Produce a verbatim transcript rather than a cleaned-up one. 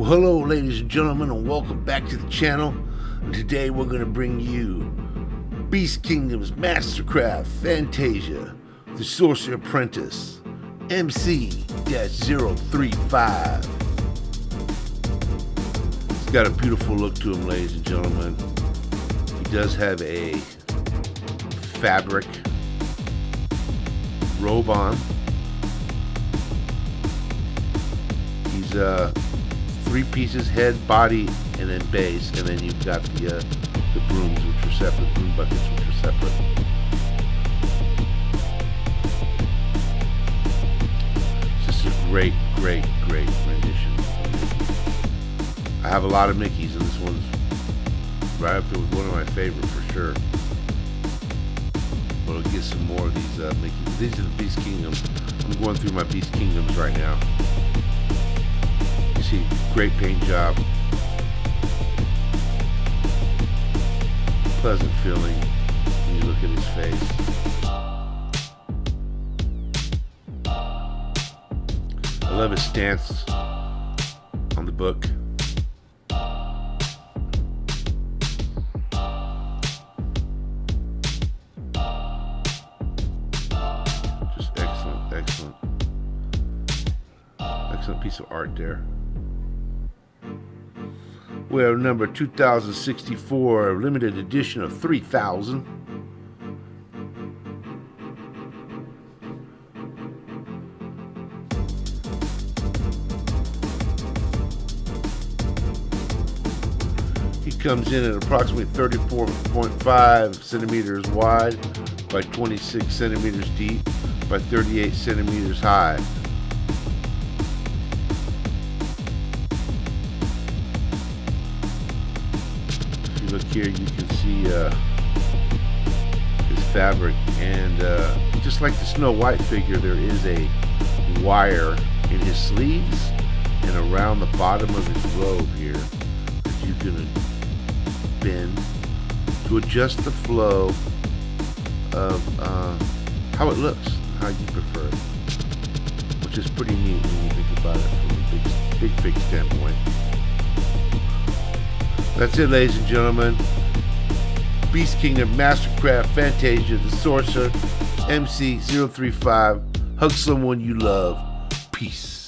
Well, hello ladies and gentlemen, and welcome back to the channel. Today we're going to bring you Beast Kingdom's Mastercraft, Fantasia, the Sorcerer Apprentice, M C zero three five. It's got a beautiful look to him, ladies and gentlemen. He does have a fabric robe on. He's uh, three pieces: head, body, and then base. And then you've got the uh, the brooms, which are separate, broom buckets, which are separate. It's just a great, great, great rendition. I have a lot of Mickeys, and this one's right up there with one of my favorite for sure. But I'll get some more of these uh, Mickeys. These are the Beast Kingdoms. I'm going through my Beast Kingdoms right now. You see, great paint job, pleasant feeling when you look at his face. I love his stance on the book. Just excellent, excellent, excellent piece of art there. Well, number two thousand sixty-four, limited edition of three thousand. He comes in at approximately thirty-four point five centimeters wide by twenty-six centimeters deep by thirty-eight centimeters high. Look here, you can see uh, his fabric, and uh, just like the Snow White figure, there is a wire in his sleeves and around the bottom of his robe here that you can bend to adjust the flow of uh, how it looks, how you prefer it, which is pretty neat when you think about it from a big, big, big standpoint. That's it, ladies and gentlemen. Beast Kingdom, Mastercraft, Fantasia, the Sorcerer, M C zero three five. Hug someone you love. Peace.